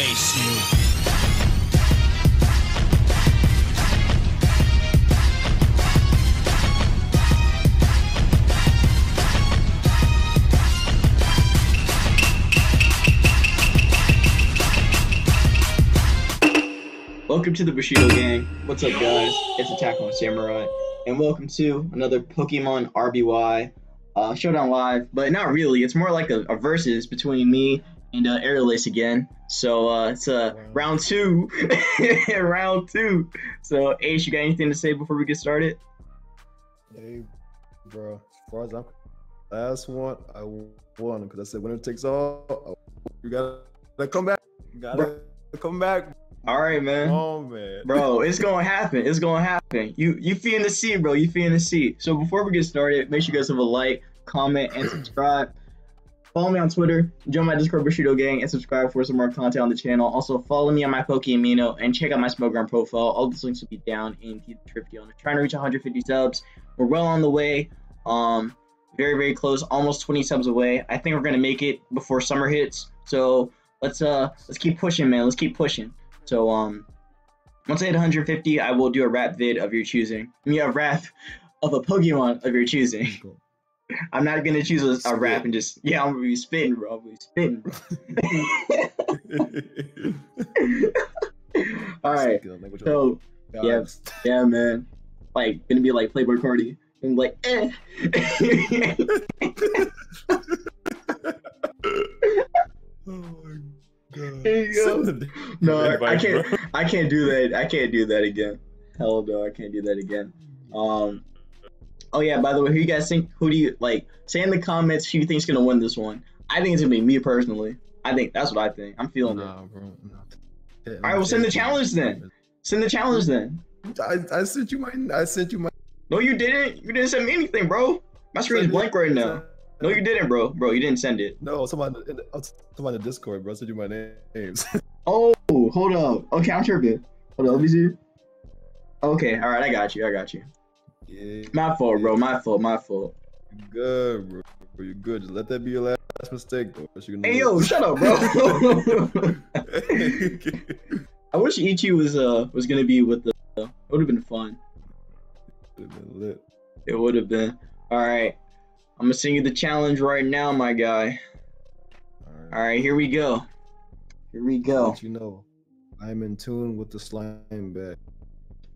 face you. Welcome to the Bushido Gang. What's up, guys? It's AttackonSamurott, and welcome to another Pokemon RBY Showdown Live, but not really. It's more like a versus between me and AerialAce again. So it's round two. Round two. So Ace, you got anything to say before we get started? Hey, bro. As far as I'm last one, I won because I said winner takes all. You gotta come back. You gotta come back. All right, man. Oh, man. Bro, it's gonna happen. It's gonna happen. You feeling the seat, bro. You feeling the seat. So before we get started, make sure you guys have a like, comment, and subscribe. Follow me on Twitter. Join my Discord, Bushido Gang, and subscribe for some more content on the channel. Also, follow me on my Poke Amino and check out my Smokeground profile. All these links will be down in the description. I'm trying to reach 150 subs. We're well on the way. Very, very close. Almost 20 subs away. I think we're gonna make it before summer hits. So let's keep pushing, man. Let's keep pushing. So once I hit 150, I will do a rap vid of your choosing. I mean, a rap of a Pokemon of your choosing. Cool. I'm not gonna choose a rap and just I'm gonna be spitting, bro. I'm gonna be spitting, bro. All right. So yeah, man. Like gonna be like Playboi Carti and like eh. There you go. No, I can't do that. I can't do that again. Hell no, I can't do that again. Oh yeah, by the way, who you guys think? Who do you like? Say in the comments who you think's gonna win this one. I think it's gonna be me personally. I think that's what I think. I'm feeling it. Bro, no. All right, well send the challenge then. Send the challenge then. I sent you mine. I sent you mine. No, you didn't. You didn't send me anything, bro. My screen's blank right now. No, you didn't, bro. Bro, you didn't send it. No, somebody in the Discord, bro. I sent you my names. Oh, hold up. Okay, I'm tripping. Hold up, let me see. Okay, all right, I got you. I got you. Yeah. My fault, bro. My fault. My fault. You're good, bro. You're good. Just let that be your last mistake, bro. Hey, yo, shut up, bro. I wish Ichi was gonna be with the. It would have been fun. It would have been lit. It would have been. All right. I'm gonna send you the challenge right now, my guy. All right, here we go. Here we go. You know, I'm in tune with the slime bag.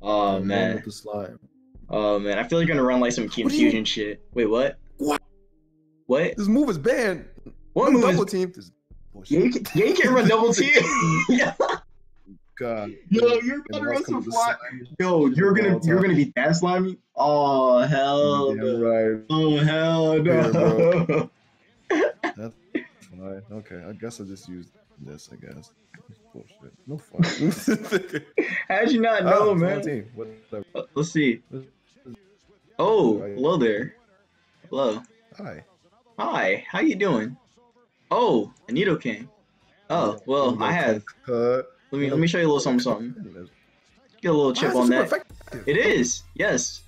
Oh man. With the slime. Oh man, I feel like you're gonna run like some confusion shit. Wait, what? What? This move is banned. What move? Double team. This bullshit. Yeah, you can't run double team. God. Yo, you're gonna run some fly. Yo, you're gonna be that slimy. Oh hell no! Right. Oh hell no! Yeah, that's fine. Okay, I guess I just used this. I guess. Bullshit. No fun. How'd you not know, man? Let's see. Oh, hello there. Hello. Hi. Hi. How you doing? Oh, a Nidoking. Oh well, I have. Let me show you a little something something. Get a little chip on that. Effective? It is. Yes.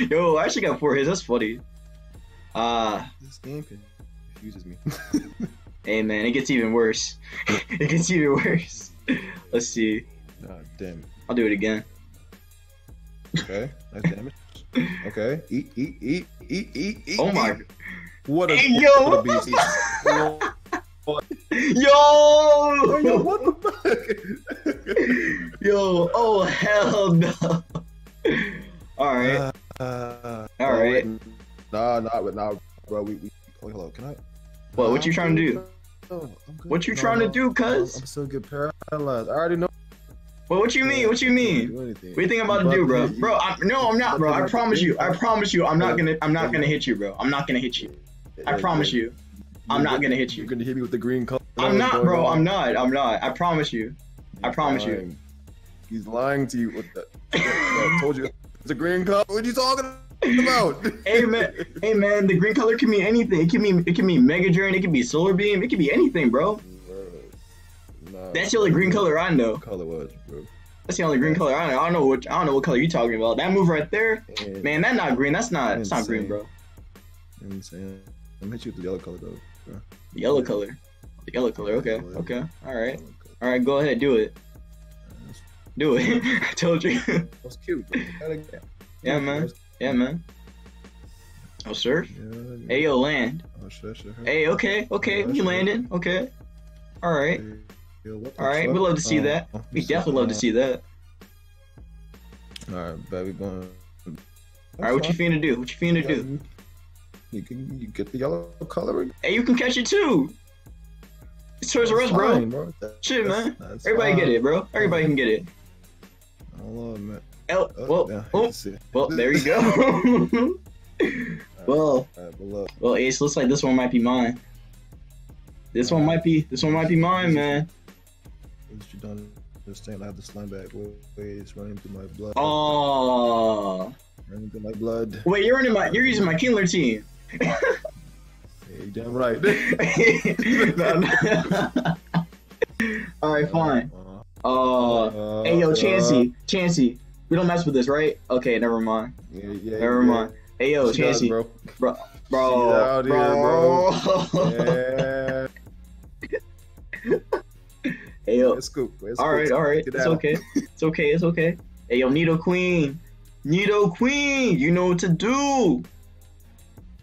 Yo, I actually got 4 hits. That's funny. This game confuses me. Hey man, it gets even worse. It gets even worse. Let's see. Oh, damn it. I'll do it again. Okay. Nice damage. Okay. Eat. Oh my. What a. Hey, yo. What Yo, what the fuck? Yo, oh hell no! All right, all right. Nah, bro. We hello. Can I? What you trying to do? What you trying to do, cuz? I'm so good paralyzed. I already know. Well, what you mean? What you mean? What do you think I'm about to do, bro? Bro, I'm not, bro. I promise you. I promise you. I'm not gonna hit you, bro. I'm not gonna hit you. I promise you. I'm not gonna hit you. You're gonna hit me with the green color. I'm not, bro. On. I'm not. I promise you. I promise you. He's lying to you. With the, I told you it's a green color. What are you talking about? Hey man, the green color can mean anything. It can mean Mega Drain. It can be Solar Beam. It can be anything, bro. Nah, that's the only green color I know. Color was, bro. That's the only green color I know. I don't know what color you're talking about. That move right there, and man. That's not green. That's not green, bro. Insane. I'm gonna hit you with the yellow color though. Yellow color. The yellow color, okay, yellow okay, alright. Alright, go ahead, do it. Do it. I told you. That's cute, bro. Yeah, man. Yeah, man. Oh, surf? Yeah. Hey, yo, land. Oh, shit, shit. Hey, okay, okay, we landed. Okay. Alright. Alright, we love to see that. We definitely love to see that. Alright, baby, going. Alright, what you finna do? What you finna do? You get the yellow color. Hey, you can catch it too. It's towards us, bro. Shit, man. Everybody get it, bro. Everybody can get it. I love it, man. Oh, well, there you go. Well, Ace, looks like this one might be mine. This one might be mine, man. What you done? This thing, I have the slime back. It's running through my blood. Oh. Running through my blood. Wait, you're using my Kindler team. Yeah, you're damn right. All right, fine. Hey, yo, Chansey, we don't mess with this, right? Okay, never mind. Yeah, never mind. Hey, yo, Chansey, bro. Yeah. Hey, yo. All right. It's okay. Hey, yo, Nido Queen, you know what to do.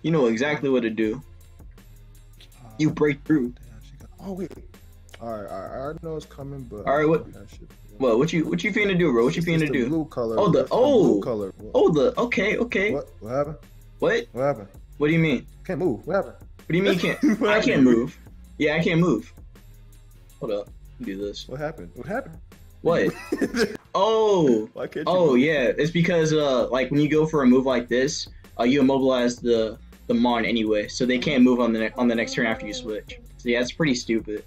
You know exactly what to do. You break through. Oh wait. Alright, I know it's coming, but. Alright, what you finna do, bro? What you finna do? Blue color. Oh, the blue color. Okay. What happened? What happened? What do you mean? Can't move. What happened? What do you mean can't? I can't move. Yeah, I can't move. Hold up. Do this. What happened? What? Oh. Why can't you move? Yeah, it's because like when you go for a move like this, you immobilize the Mon anyway, so they can't move on the next turn after you switch. So yeah, it's pretty stupid.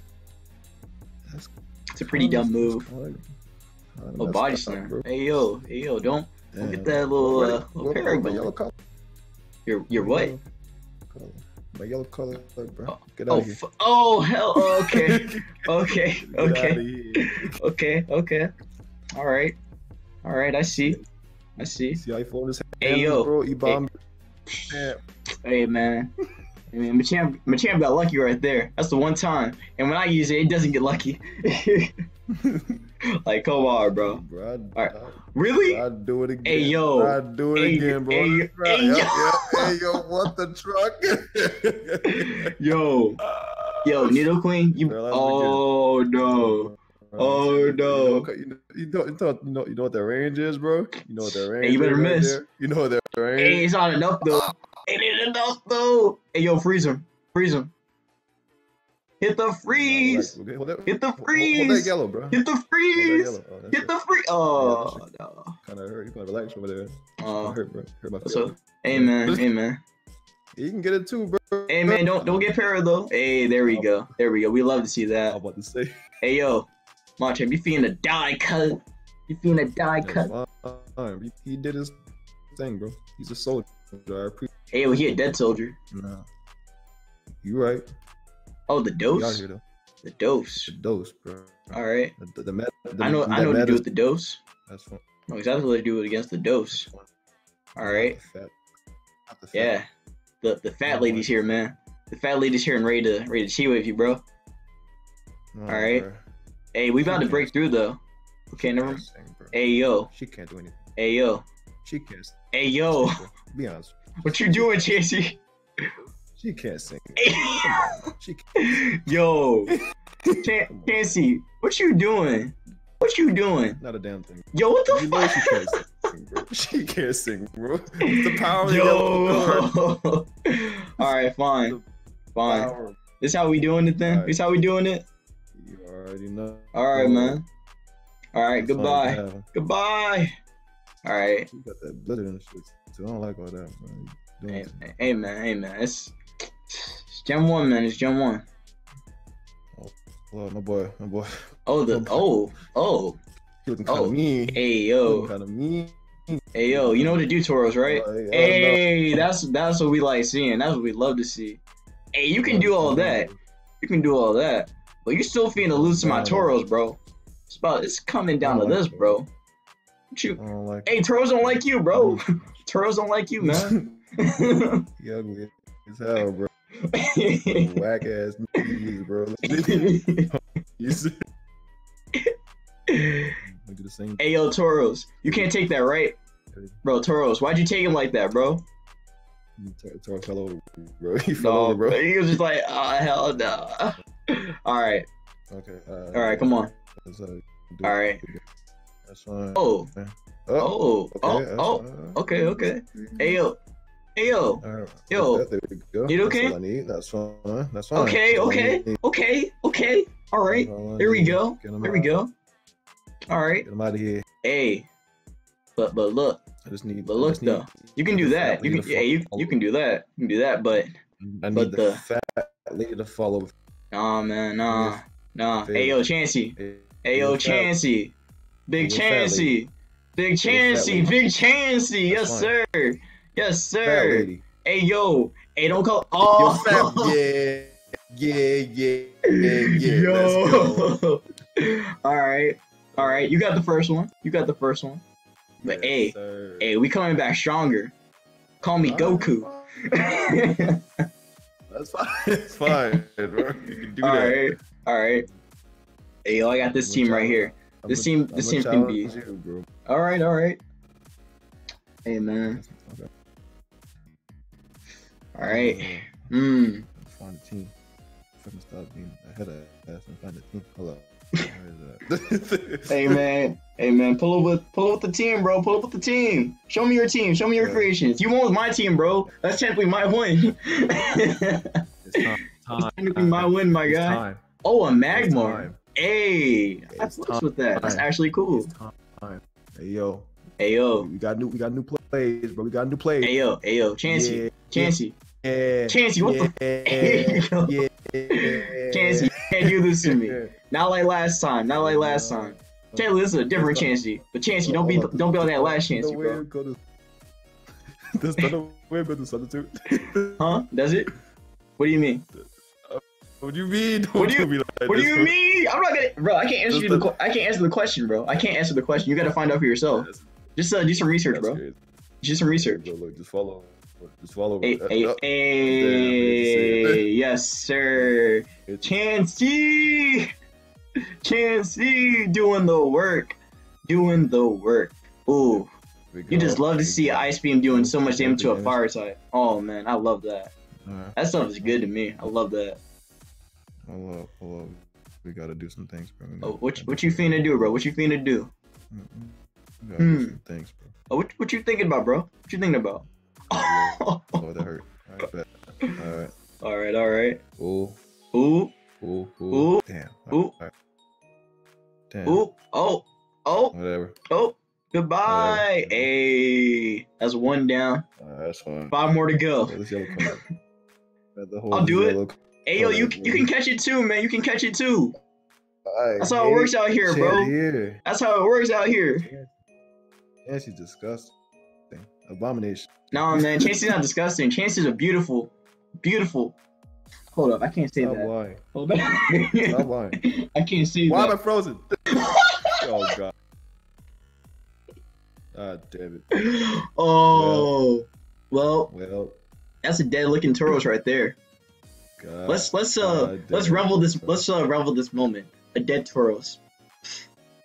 It's a pretty dumb move. Oh, body slam. Hey yo, don't get that little paragon. You're what? My yellow color, bro. Get out of here. Oh, hell. Okay. All right. I see. See how you fold his hand, bro. You bomb. Hey, man. I mean, Machamp got lucky right there. That's the one time. And when I use it, it doesn't get lucky. Like, come on, bro. All right. Really? I'd do it again. Hey, yo. I'd do it again, bro. Hey, yo, what the truck? Yo, Nido Queen, you. Girl, oh, no. Oh, no. You know what that range is, bro? You know what that range is. Hey, you better miss. There? You know what that range is. Hey, it's not enough, though. It ain't enough, though. Hey, yo, freeze him. Hit the freeze. Hit the freeze. Hold that yellow, bro. Hit the freeze. Hit the freeze. Oh, yeah, no. Kind of hurt. You kind of relax over there. Oh, hurt, bro. Hurt my feelings. Hey, man. You can get it too, bro. Hey, man. Don't get para though. Hey, there we go. We love to see that. I'm about to say. Hey, yo, Machamp, you feeling a die cut? He did his thing, bro. He's a soldier. Hey, yo, he a dead soldier. Nah. You right. Oh, the dose? Here, the dose, bro. Alright. I know what to do with the dose. That's one. I know exactly what to do against the dose. Alright. Yeah. The fat lady's here, man. The fat lady's here and ready to Chi-wave you, bro. Alright. Hey, we about to break through, though. Okay, never mind. Hey, yo. She can't do anything. Hey, yo. She can't. Hey, yo. Be honest. What you doing, Chansey? She can't sing. Yo, Chansey, what you doing? Not a damn thing. Yo, what the fuck? She can't sing, bro. It's the power. Yo. All right, fine. This how we doing it then? Right. This how we doing it? You already know. All right, man. All right, goodbye. All right. You got that glitter and shit. I don't like all that, man. Hey man, it's Gen 1, man. It's Gen 1. Oh, well, my boy. Oh. He looking kind of mean. Hey yo, you know what to do, Tauros, right? Hey, that's what we like seeing. That's what we love to see. Hey, you can do all that. But you still feeling loose to my Tauros, bro. It's coming down to this, bro. Hey, Tauros don't like you, bro. Tauros don't like you, man. He ugly as hell, bro. Whack ass movies, bro. You see? Look at the same. Hey, yo, Tauros, you can't take that, right? Bro, Tauros, why'd you take him like that, bro? Tauros fell over, bro. He fell over, bro. He was just like, oh, hell no. All right. Okay. All right, come on. All right. That's fine. Oh. Oh. Oh. Okay. Okay. Hey, yo. Hey, yo. Right. Yo. There we go. You okay? That's all I need. That's fine. That's fine. Okay. Okay. Okay. Okay. All right. Here we go. Here we go. All right. Get him out of here. Hey. But look. I just need. But look though. You can do that. You can. Yeah. You can do that. You can do that. But. I need the fat lady to follow. Nah, man. Nah. Nah. Hey, yo, Chansey. Hey, yo, Chansey. Big Chansey. Big Chansey. Big Chansey. Yes, sir. Yes, sir. Hey, yo. Hey, don't call. Oh. Yeah. Yeah. Yo. All right. You got the first one. But yes, hey, sir. Hey, we coming back stronger. Call me Goku. That's fine. It's fine, bro. You can do all that. All right. Hey, yo, I got this team right here. This team can be. All right. Hey, man. Okay. All right. Find a team. Fucking stop being ahead of ass and find a team. Hello. Hey, man. Hey, man. Pull up with the team, bro. Pull up with the team. Show me your team. Show me your creations. You won with my team, bro. That's technically my win. It's technically my win, my guy. Oh, a Magmar. Hey, I fucked with that. That's actually cool. Hey yo. We got new plays, bro. Hey yo. Chansey. Chansey. Chansey, what the Chansey, you can't do this to me. Not like last time. Taylor, this is a different Chansey. But Chansey, don't be on that last Chansey, bro. Does that way go to substitute? Huh? Does it? What do you mean? What do you mean? What do you mean? I'm not gonna, bro. I can't answer the question, bro. You gotta find out for yourself. Just do some research, bro. Just some research. Just follow. Hey, yes, sir. Chansey, doing the work. Ooh, you just love to see Ice Beam doing so much damage to a fire type. Oh man, I love that. That stuff is good to me. I love that. Hold up. We gotta do some things, bro. Oh, what you finna do, bro? What you finna do? We gotta do some things, bro. Oh, what you thinking about, bro? What you thinking about? Oh, that hurt. All right. Ooh. Damn. Ooh. Right. Damn. Ooh. Oh. Whatever. Oh. Goodbye. Hey. That's one down. That's fine. 5 more to go. I'll do it. Hey, yo, you can catch it too, man. That's how it works out here, bro. That's how it works out here. Yeah, she's disgusting. Abomination. Nah, man. Chansey's not disgusting. Chansey's a beautiful. Hold up. I can't say that. Lying. Hold up. Stop lying. I can't say that. Why am I frozen? Oh, God. God damn it. Oh. Well. That's a dead-looking Tauros right there. God, let's revel this moment. A dead Tauros.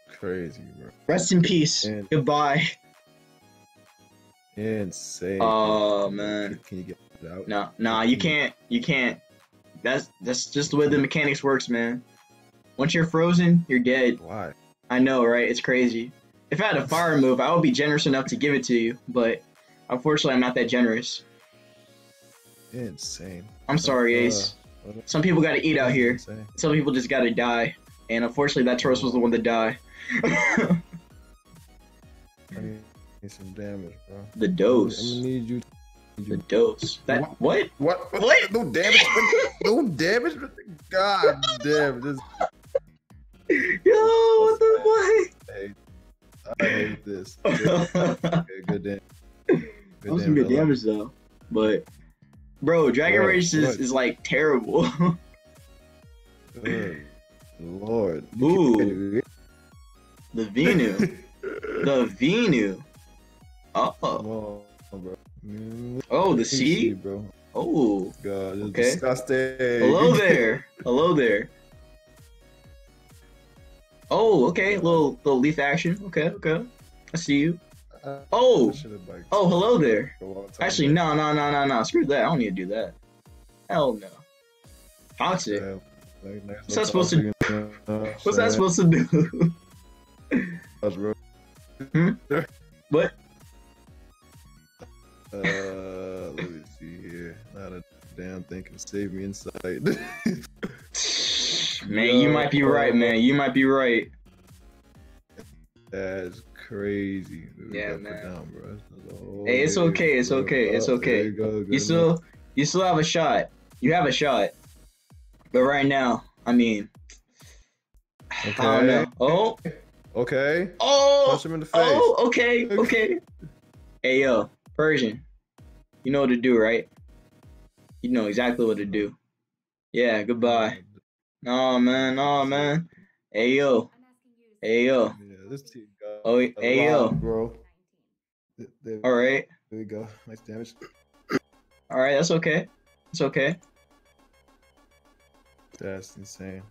Crazy, bro. Rest in peace. Goodbye. Insane. Oh man. Can you get it out? Nah, you can't. That's just the way the mechanics works, man. Once you're frozen, you're dead. Why? I know, right? It's crazy. If I had a fire move, I would be generous enough to give it to you, but unfortunately, I'm not that generous. Insane. I'm sorry, Ace. Some people gotta eat out here. Insane. Some people just gotta die. And unfortunately, that Tauros was the one to die. I need some damage, bro. The dose. I'm gonna need you. The dose. That what? No damage. No damage. God damn this. Yo, what the fuck? Hey, I hate this. Good damage. That was some good damage though, but. Bro, Dragon Rage is like terrible. Good Lord. Ooh. The Venu. Oh. Oh, the C? Oh, God, it's okay. Disgusting. Hello there. Hello there. Oh, okay. Little leaf action. Okay, okay. I see you. Oh. Oh, hello there. Actually, no. Screw that. I don't need to do that. Hell no. Toxic. What's that supposed to do? What's that supposed to do? That's real. Hmm? What? Let me see here. Not a damn thing can save me inside. Man, you might be right, man. You might be right. That's crazy. Dude. Yeah, man. Down, bro. Hey, it's okay. It's okay. It's okay. You, go, you still have a shot. You have a shot. But right now, I mean, okay. I don't know. Oh. Okay. Oh. Punch him in the face. Oh. Okay. Okay. Hey, yo, Persian. You know what to do, right? You know exactly what to do. Yeah. Goodbye. No, man. No, man. Hey, yo. Hey, yo. Yeah, this team got hey, yo, bro. All right. There we go. Nice damage. All right. That's okay. It's okay. That's insane.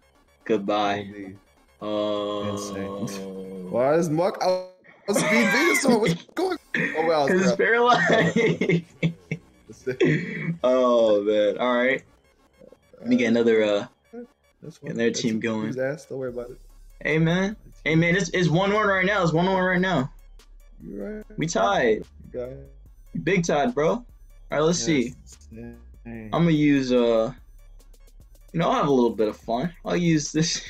Goodbye. Holy. Oh. Insane. Why is Mark out? What's going? Oh wow. Because it's paralyzed. Oh man. All right. Let me get another. Get another team going. Don't worry about it. Hey man. Hey man. It's 1-1 right now. It's 1-1 right now. You're right. We tied. Big tied, bro. All right. Let's see. Insane. I'm gonna use You know, I'll have a little bit of fun. I'll use this.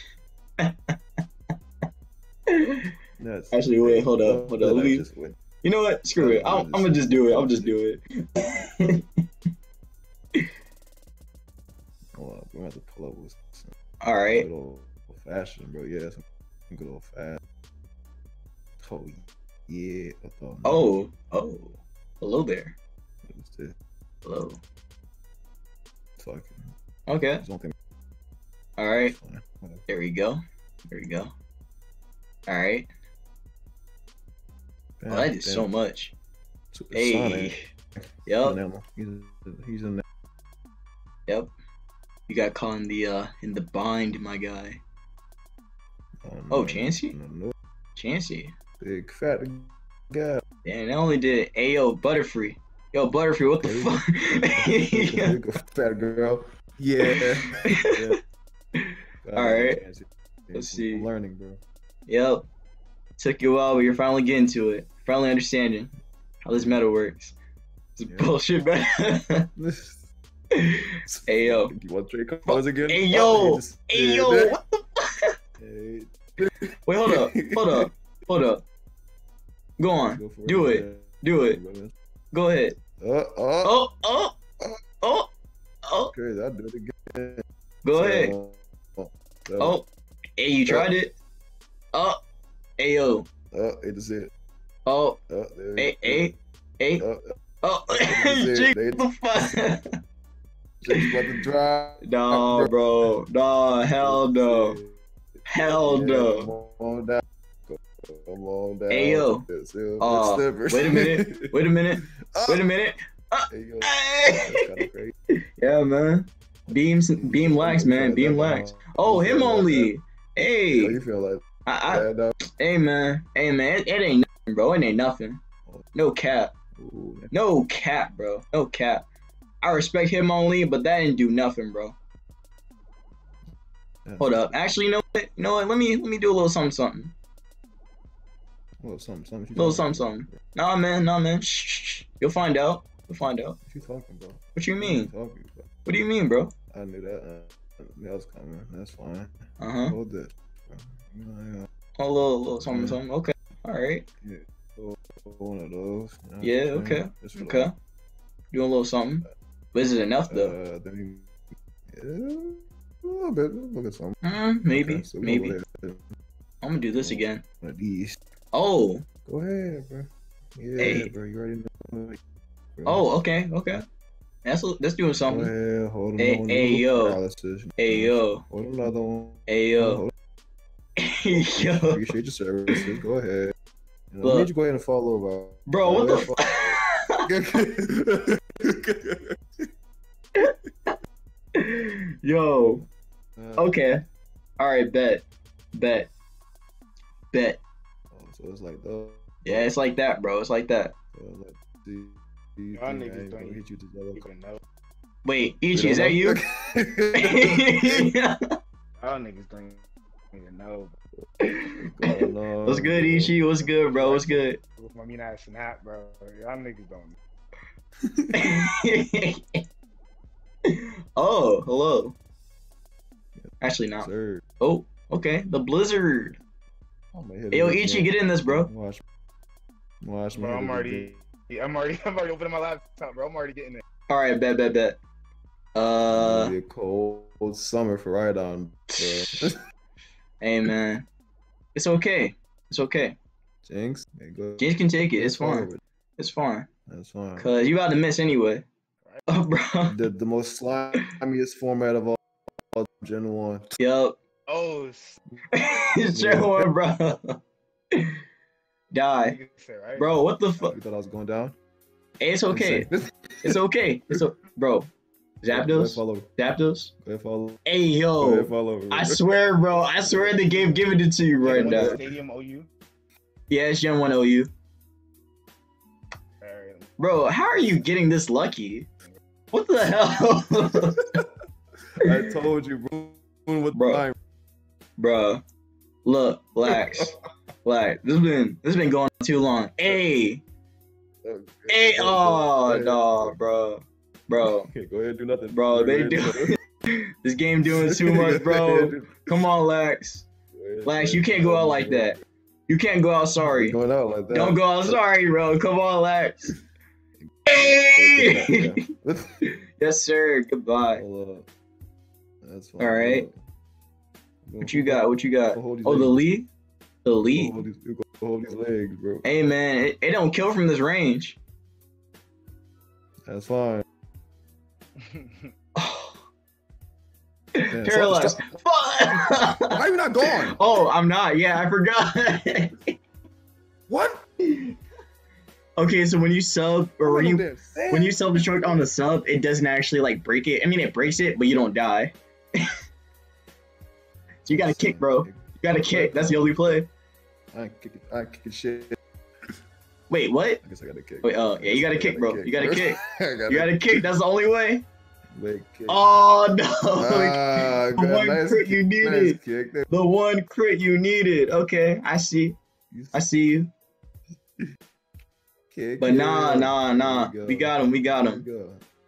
Actually, wait, hold up. Let me... You know what? Screw it. I'm gonna just do it. I'll just do it. Hold up, we're gonna have to pull up with some good old fashioned, bro. Yeah, some good old fashioned. Oh yeah. Oh, oh. Hello there. What's this? Hello. Fucking. Okay. All right. There we go. There we go. All right. Well, that is so much. Hey. Yep. He's in there. Yep. You got caught in the bind, my guy. Oh, Chansey. Chansey. Big fat guy. And I only did AO Butterfree. Yo, Butterfree, what the fuck? Fat girl. Yeah. All right. Let's see. I'm learning, bro. Yep. Took you a while, but you're finally getting to it. Finally understanding how this meta works. It's bullshit, man. Hey yo. Do you want Draco Pose again? Hey yo. Hey yo. What the fuck? Hey. Wait, hold up. Hold up. Hold up. Go on. Go Do it. Man. Do it. Go ahead. Oh. Crazy. I'll do it again. Go ahead. Oh, hey, you tried it. Oh, hey, yo. Oh, it is it. Oh, hey, hey, hey. Oh, Jake, what the fuck? Jake's about to drive. No, bro. No, hell no. Hell no. Come on down. Hey, yo. Wait a minute. Wait a minute. Wait a minute. Hey. Yeah, man. Beam lax, man. Beam lax. Oh, him only. Hey. How you feel like? Hey, man. Hey, man. It ain't nothing, bro. It ain't nothing. No cap. No cap, bro. No cap. I respect him only, but that didn't do nothing, bro. Hold up. Actually, you know what? You know what? Let me do a little something, something. A little something, something. Little something, something. Nah, man. Nah, man. Shh. You'll find out. We'll find out. What you talking, bro? What you mean? What do you mean, bro? I knew that. That was coming. That's fine. Hold this. Oh, little something, something. Okay. All right. Yeah. One of those. You know okay. Okay. Doing a little something. But is it enough though? Then you... Yeah. A little bit. Look at something. Maybe. Okay, so maybe. I'm gonna do this again. One of these. Oh. Go ahead, bro. Yeah, hey. Bro. You already know. Oh, okay, okay. That's doing something. Yeah, hold on. Hey, yo. Hey, yo. Hold another one. Hey, yo. Hey, yo. Appreciate your services. Go ahead. You know, I need you to go ahead and follow over. Bro, what the fuck? Yo. Okay. Alright, bet. Oh, so it's like that. Yeah, it's like that, bro. It's like that. Wait, Ichi, is that you? Y'all niggas don't even know. What's good, Ichi? What's good, bro? What's good? I mean, I snap, bro. Y'all niggas don't. Oh, hello. Actually, not. Sir. Oh, okay. The blizzard. Yo, Ichi, get in this, bro. Watch bro, I'm already opening my laptop, bro. I'm already getting it. All right, bet. It'll be a cold summer for right on. Hey, man. It's okay. Jinx, Jinx can take it. It's fine. That's fine. Cause you about to miss anyway. Oh, bro. The most slimiest format of all Gen 1. Yup. Oh. It's Gen 1, bro. Die. Bro, what the fuck? You thought I was going down? Hey, it's okay. It's okay. Bro. Zapdos. Hey, yo. Over, I swear, bro. I swear the game giving it to you right now. Stadium OU? Yeah, it's Gen 1 OU. Bro, how are you getting this lucky? What the hell? I told you, bro. Bro. Look, relax. Like, this been going on too long. Hey. Hey, oh, no, bro. Okay, go ahead and do nothing. Bro, they do. This game doing too much, bro. Come on, Lax. Lax, you can't go out like that. You can't go out sorry. Going out like that. Don't go out sorry, bro. Come on, Lax. Hey! Yes, sir. Goodbye. That's fine. All right. What you got? Oh, the lead? Elite. Hold his legs, bro. Hey, man, it don't kill from this range. That's fine. Oh. Man, paralyzed. Fuck! Why are you not going? Oh, I'm not. Yeah, I forgot. What? Okay, so when you sub or when you self-destruct on the sub, it doesn't actually like break it. I mean, it breaks it, but you don't die. So you gotta kick, bro. Got a kick. That's the only play. I kick shit. Wait, what? I guess I got a kick. Wait, oh yeah, you got a kick, bro. You got a kick. You got a kick. That's the only way. Leg kick. Oh no! Ah, the one crit you needed. The one crit you needed. Okay, I see. I see you. Kick. But nah. We got him.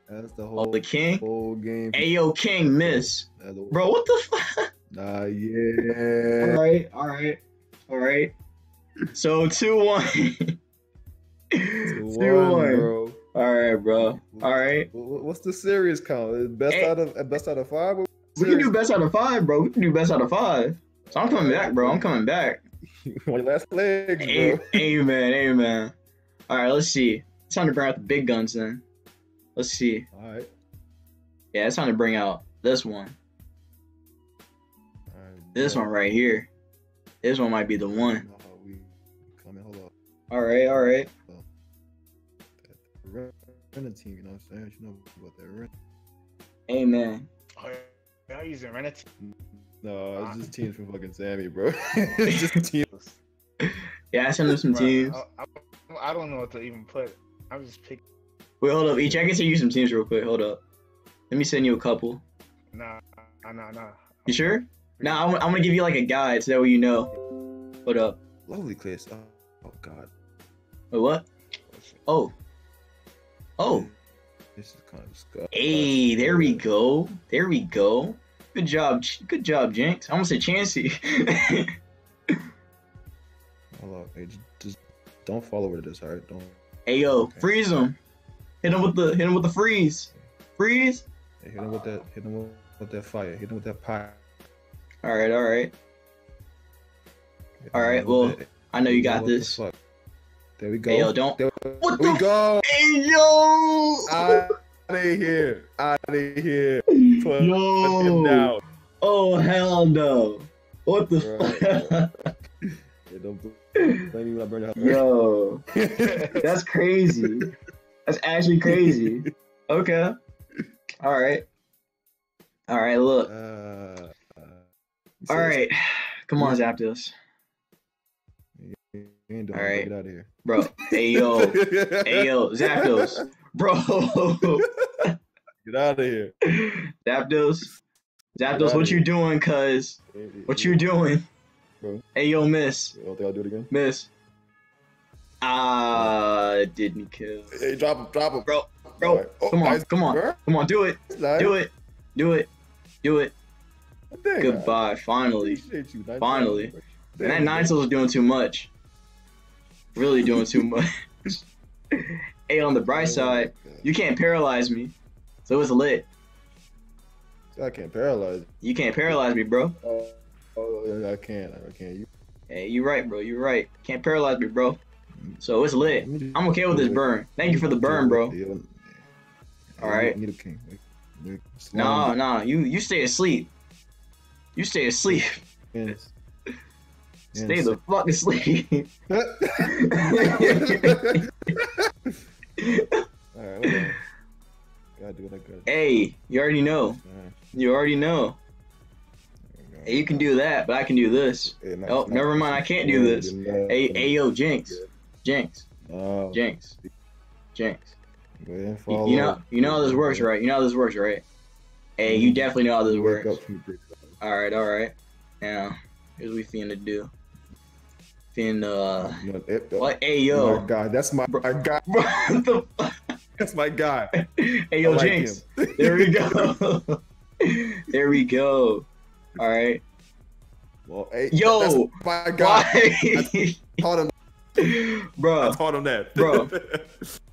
That's the whole. Oh, the king. Whole game. Ayo, king miss. Bro, what the fuck? Nah, yeah. All right. So 2-1. 2-1, bro. All right, bro. All right. What's the series count? Best out of five. We can do best out of 5, bro. So I'm coming back, bro. My last leg, bro. Amen. All right, let's see. It's time to bring out the big guns then. Let's see. All right. Yeah, it's time to bring out this one. This one right here. This one might be the one. All right. Renatine, you know what I'm saying? You know about that Renatine. Hey, man. Oh, you're not using Renatine. No, it's just teams from fucking Sammy, bro. It's just teams. Yeah, I sent him some teams. I don't know what to even put. I'm just picking. Wait, hold up. Each, I can send you some teams real quick. Hold up. Let me send you a couple. Nah. You sure? Now I'm gonna give you like a guide so that way you know. Hold up. Lovely place. Oh God. Wait, what? Oh. This is kind of disgusting. Hey, there we go. Good job, Jinx. I almost said Chansey. Hold up, just don't fall over to this, alright? Don't. Hey yo, okay. Freeze him. Hit him with the freeze. Freeze. Hey, hit him with that fire. Hit him with that pie. All right. Well, I know you got this. There we go. Hey, yo, don't. What the? We go. Hey, yo. Out of here. Yo. Oh hell no. What the fuck? Yeah, don't yo. That's crazy. That's actually crazy. Okay. All right, look. All right. Come on, Zapdos. All right. Get out of here. Bro. Hey, yo. Hey, yo. Zapdos. Bro. Get out of here. Zapdos, what you doing, cuz? What you doing? Bro. Hey, yo, miss. You don't think I'll do it again? Miss. Didn't kill. Hey, drop him. Bro. Bro. Right. Oh, come on. Do it. Do it. Dang, goodbye. Finally. Dang, that Ninetales was doing too much. Really doing too much. Hey, on the bright side, you can't paralyze me. So it's lit. I can't paralyze. You can't paralyze me, bro. Oh, I can't. Hey, you right, bro. You right. Can't paralyze me, bro. So it's lit. I'm okay with this burn. Thank you for the burn, bro. All right. No. You stay asleep. Yes. Stay the fuck asleep. Alright, gotta do what I gotta. Hey, you already know. Right. You already know. Hey, you can do that, but I can do this. Hey, never mind, I can't do this. Hey, yo, Jinx. Jinx. You know how this works, right? Hey, you definitely know how this works. All right. Now, here's what we finna do. What? Hey, yo. Oh my God, that's my guy. What the fuck? That's my guy. Hey, yo, like Jinx. Him. There we go. All right. Well, hey, yo. That's my guy. I taught him that. Bro.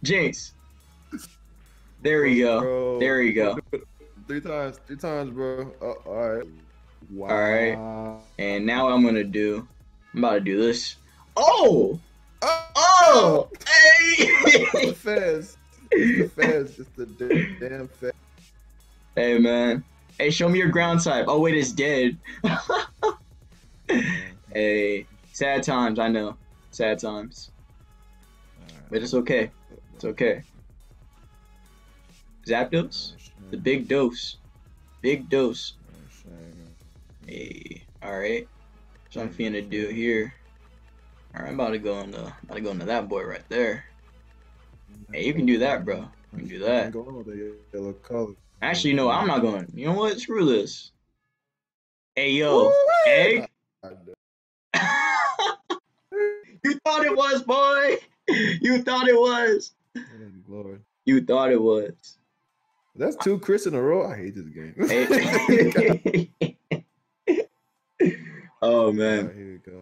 Jinx. There we go. Bro. There we go. Three times, bro. Oh, all right. Wow. All right. And now I'm about to do this. Oh! Hey! It's the fans. It's the damn fans. Hey, man. Hey, show me your ground type. Oh, wait, it's dead. Hey. Sad times, I know. Sad times. Right. But it's okay. It's okay. Zapdos? The big dose. Hey, alright. So I'm finna do here. Alright, I'm about to go into that boy right there. Hey, you can do that, bro. You can do that. Actually, no, I'm not going. You know what? Screw this. Hey, yo. Egg? You thought it was, boy. You thought it was. That's two crits in a row. I hate this game. Oh, man. All right, here we go.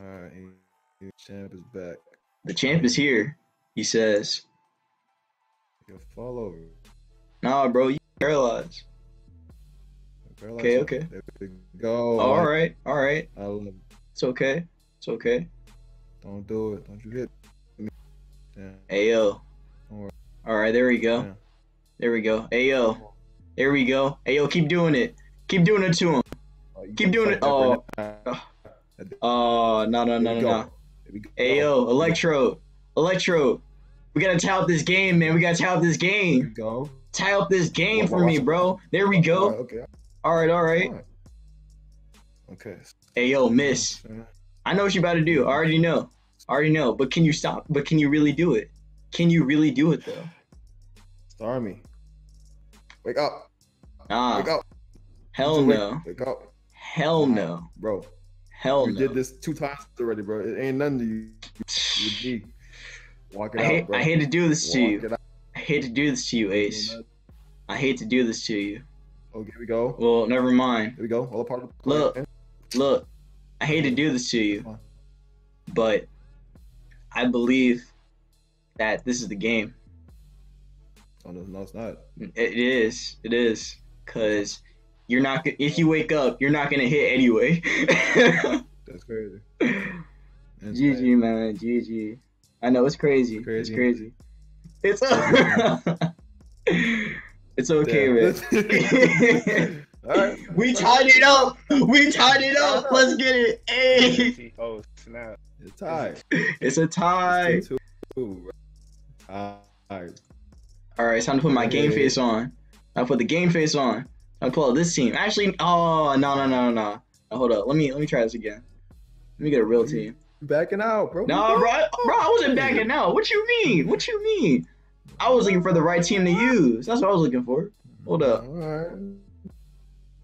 All right. The champ is back. The champ is here, he says. You'll fall over. Nah, bro. You paralyzed. Okay. There we go. All right. I love it. It's okay. Don't do it. Don't you hit me. Damn. Hey, yo. Don't worry. All right, there we go. Damn. There we go. Ayo. There we go. Ayo, keep doing it. Keep doing it to him. Keep doing it. Oh, no. Ayo, Electrode. We gotta tie up this game, man. Tie up this game for me, bro. There we go. All right. Okay. Ayo, miss. I know what you're about to do. I already know. But can you stop? But can you really do it? Though? Army, wake up! Nah. Wake up! Hell no! Wake up! Hell no, bro! Hell no! You did this 2 times already, bro. It ain't nothing to you. Walk it out, bro. I hate to do this to you. Ace. I hate to do this to you. Oh, here we go. Well, never mind. Here we go. All apart. Look. I hate to do this to you, but I believe that this is the game. Oh, no, it's not. It is. Because you're not, if you wake up, you're not going to hit anyway. That's crazy. GG, man. GG. I know, it's crazy. It's It's okay, man. All right. We tied it up. Let's get it. Hey. Oh, snap. It's a tie. It's a tie. All right. All right, it's time to put my game face on. I put the game face on. I pull out this team. Actually, oh no. Hold up. Let me try this again. Let me get a real team. Backing out, bro. No, bro, I wasn't backing out. What you mean? What you mean? I was looking for the right team to use. That's what I was looking for. Hold up. All right.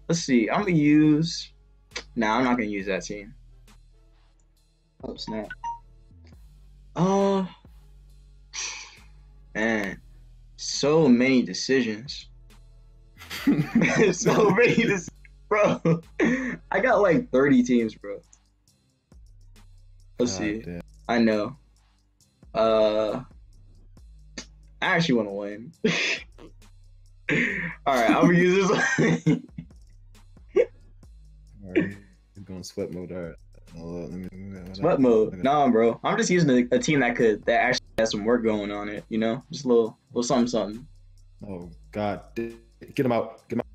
Let's see. I'm gonna use. Nah, I'm not gonna use that team. Oh snap. Man, so many decisions. So many decisions, bro. I got like 30 teams, bro. Let's see. Damn. I know. I actually want to win. All right, I'm gonna use this one. All right, we're going sweat mode. All right. Sweat mode? Nah, bro. I'm just using a team that actually has some work going on it. You know, just a little something. Oh God, get him out! Get him out!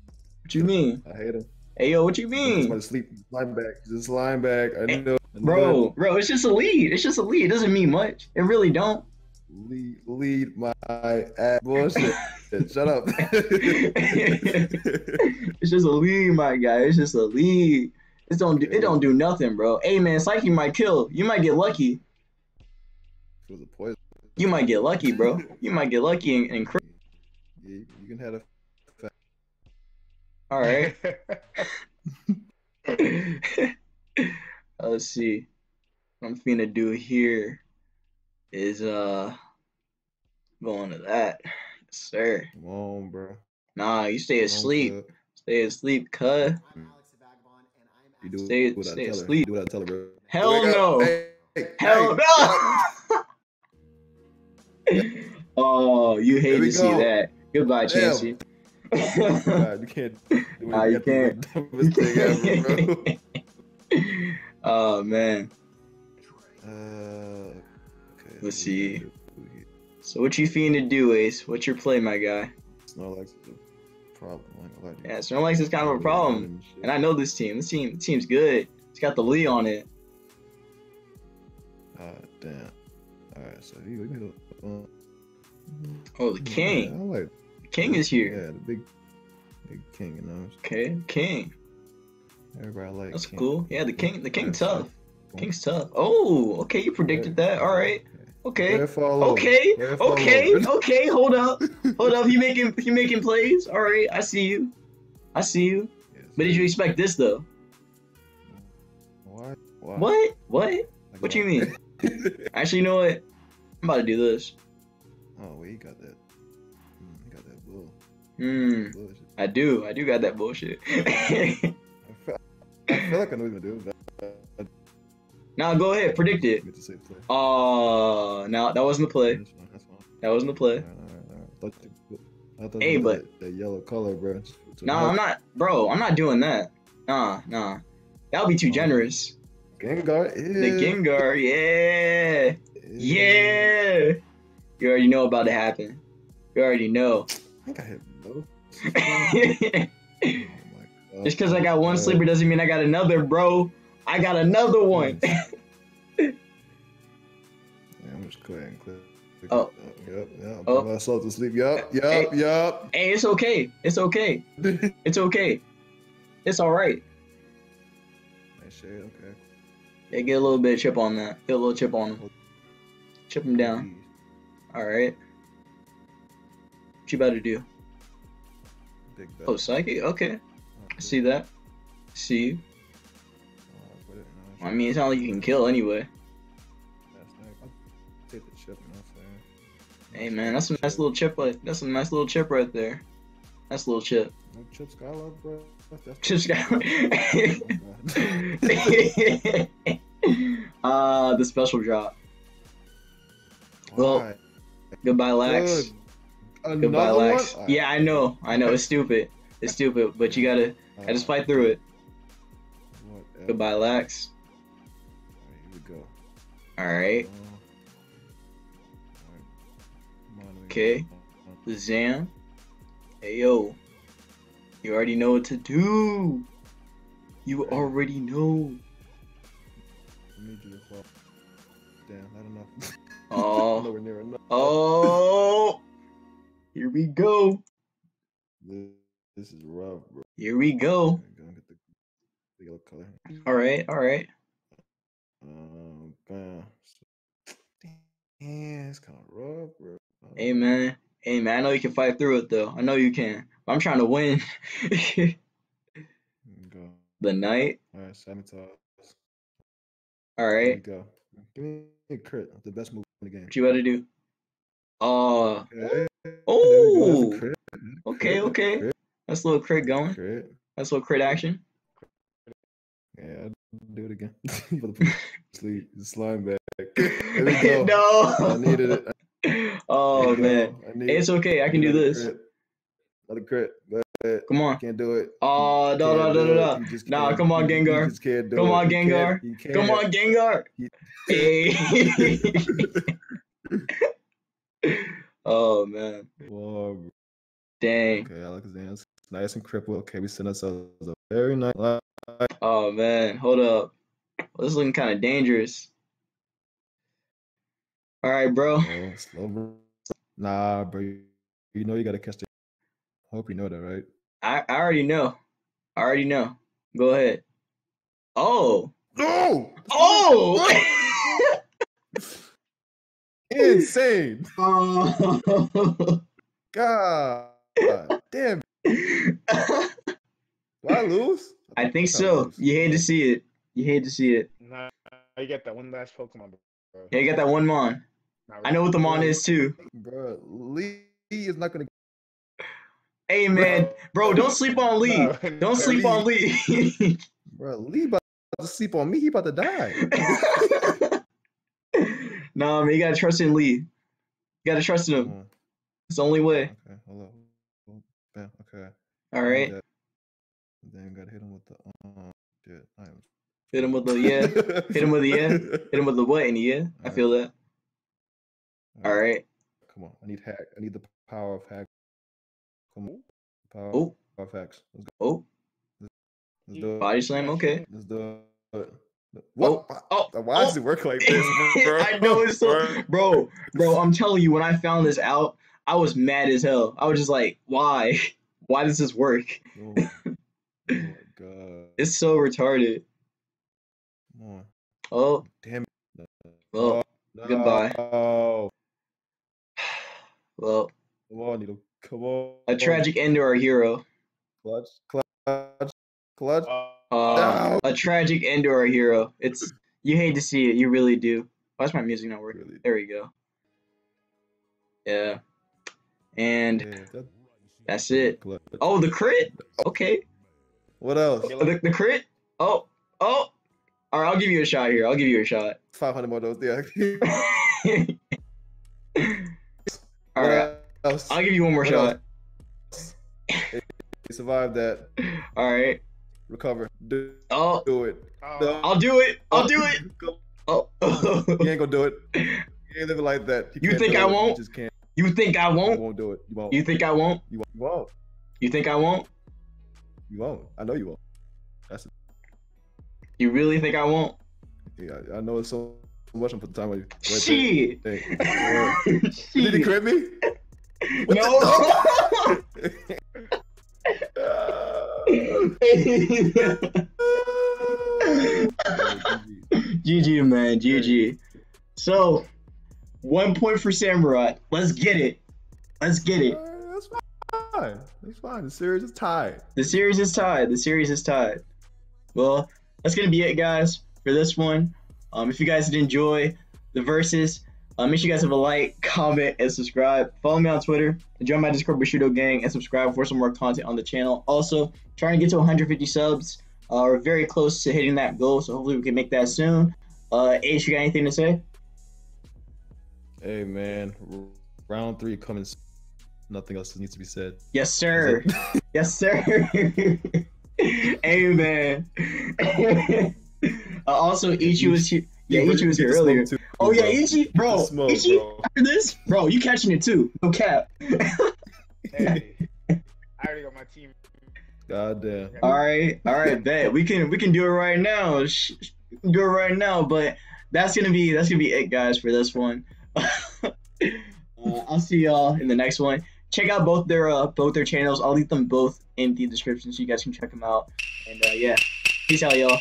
What you mean? I hate him. Hey yo, what you mean? I'm sleeping. Line back. Just line back. I know. Bro, it's just a lead. It's just a lead. It doesn't mean much. It really don't. Lead my ass. Bullshit. Shut up. It's just a lead, my guy. It's just a lead. It don't do nothing, bro. Hey man, Psyche might kill. You might get lucky. It was a poison. You might get lucky, bro. You might get lucky and crazy. Yeah, you can have a. All right. Let's see. What I'm finna do here is going to that, yes, sir. Come on, bro. Nah, you stay asleep. Come on, stay asleep, cuz. You stay asleep. Do I tell her, bro? Hell no. Hey, hell no. Oh, you hate to see that. Goodbye, Chancey. Oh God, you can't. Nah, you can't. Ever, bro. Oh man. Okay. Let's see. So what you fiend to do, Ace? What's your play, my guy? Snorlax. Problem. Yeah, Snorlax is kind of a problem, and I know this team. This team's good. It's got the Lee on it. Damn. All right, so you can go. Oh, the king. Yeah, I like the king is here. Yeah, the big king, you know. Okay, king. Everybody like. That's king. Cool. Yeah, the king tough. The king's tough. Oh, okay, you predicted that. All right. Okay. Okay. Hold up. You making plays. All right, I see you. Yes, but did you expect this though? What you mean? Actually, you know what? I'm about to do this. Oh, well, you got that. You got that bull. I do got that bullshit. I feel like I know what you're gonna do. But... Now go ahead, predict it. Oh, no, that wasn't the play. That wasn't the play. Hey, but the yellow color, bro. Nah, I'm not, bro. I'm not doing that. Nah. That would be too generous. Gengar. The Gengar, yeah. You already know about to happen. You already know. I think I hit low. Just because I got one sleeper doesn't mean I got another, bro. I got another one. Yeah, I'm just quitting. Oh. Yep. Oh. I myself to sleep. Yup. Hey, it's okay. It's okay. It's all right. That shit, okay. Yeah, get a little bit of chip on that. Get a little chip on him. Chip him down. All right. What you about to do? Oh, psychic? Okay. I see that. See you. I mean, it's not like you can kill anyway. Hey man, that's a nice little chip. That's a nice little chip right there. That's a little chip. Chip Skylark, bro. Chip Skylark. The special drop. Well, goodbye, Lax. Goodbye, Lax. Yeah, I know. It's stupid. It's stupid, but you gotta, just fight through it. Goodbye, Lax. Alright. Okay. Zam. Hey, yo. You already know what to do. You already know. Damn, not enough. Oh. Nowhere near enough. Oh. Here we go. This is rough, bro. Here we go. The yellow color. All right, all right. Damn, it's kind of rough, bro. Hey, man. Hey, man, I know you can fight through it, though. I know you can. But I'm trying to win. Go. The knight. All right, Sabotage. All right. There you go. Give me a crit. The best move in the game. What you about to do? Okay. Oh. That's okay, okay. Crit. That's a little crit going. Crit. That's a little crit action. Yeah, I'll do it again. Sleep, slime back. There we go. No. I needed it. Oh, man. It's okay. I can do this. Another crit. Come on. Can't do it. Oh, no. Nah, come on, Gengar. Come on, Gengar. Come on, Gengar. Hey. Oh, man. Whoa. Dang. Okay, Alakazam. It's nice and crippled. Okay, we sent ourselves a very nice line. Oh, man. Hold up. Well, this is looking kind of dangerous. All right, bro. Oh, slow, bro. Nah, bro. You know you got to catch the... I hope you know that, right? I already know. I already know. Go ahead. Oh. No! Oh! Insane. Oh. God damn it. Do I lose? I think so. You hate to see it. You hate to see it. Nah, I get that one last Pokemon, bro. Yeah, you got that one Mon. Really. I know what the Mon is, too. Bro, Lee is not going to... Hey, man. Bro, don't sleep on Lee. No, don't sleep on Lee. Bro, Lee about to sleep on me. He about to die. Nah, man, you got to trust in Lee. You got to trust in him. Mm. It's the only way. Okay, hold on. Yeah, okay. All right. Then got to hit him with the... shit. Hit him with the yeah. Hit him with the yeah. Hit him with the what in the yeah. I feel that. All right. Come on. I need hack. I need the power of hack. Oh, facts. Oh, body slam. Okay. Let's do it. Whoa. Oh, why does it work like this, bro? I know it's so, bro. I'm telling you, when I found this out, I was mad as hell. I was just like, why? Why does this work? Oh, my God. It's so retarded. Come on. Oh, damn it. Well, no. Goodbye. Oh. Well. Come on, Needle. Come on. A tragic end to our hero. Clutch. No. A tragic end to our hero. It's you hate to see it, you really do. Why is my music not working? Really. There we go. Yeah. And yeah, that's it. Clutch. Oh, the crit? Okay. What else? The crit? Oh. All right, I'll give you a shot here. I'll give you a shot. 500 more of those. Yeah. All right. I'll give you one more shot. You survived that. All right. Recover. Do it. No. I'll do it. Oh. You ain't gonna do it. You ain't living like that. You think I won't? You just can't. You think I won't? You won't do it. You won't. You think I won't? You won't. You think I won't? You won't. I know you won't. That's it. You really think I won't? Yeah, I know it's so much. I'm putting time on you. Right. Shit. Did he crit me? What no! GG, man, GG. So, 1 point for Samurott. Let's get it. Let's get it. That's fine. That's fine. The series is tied. The series is tied. The series is tied. Well, that's gonna be it, guys, for this one. If you guys did enjoy the versus. Make sure you guys have a like, comment, and subscribe. Follow me on Twitter, join my Discord Bushido Gang, and subscribe for some more content on the channel. Also, trying to get to 150 subs. We're very close to hitting that goal, so hopefully we can make that soon. H, you got anything to say? Hey, man. Round 3 coming soon. Nothing else needs to be said. Yes, sir. Yes, sir. Hey, man. Also, Ichi was here. Yeah, Ichi was here earlier. Oh yeah, Ichi, bro. Smoke, Ichi, bro. After this, bro, you catching it too. No cap. Hey, I already got my team. God damn. All right, bet we can do it right now. Do it right now, but that's gonna be it, guys, for this one. I'll see y'all in the next one. check out both their channels. I'll leave them both in the description so you guys can check them out. And yeah, peace out, y'all.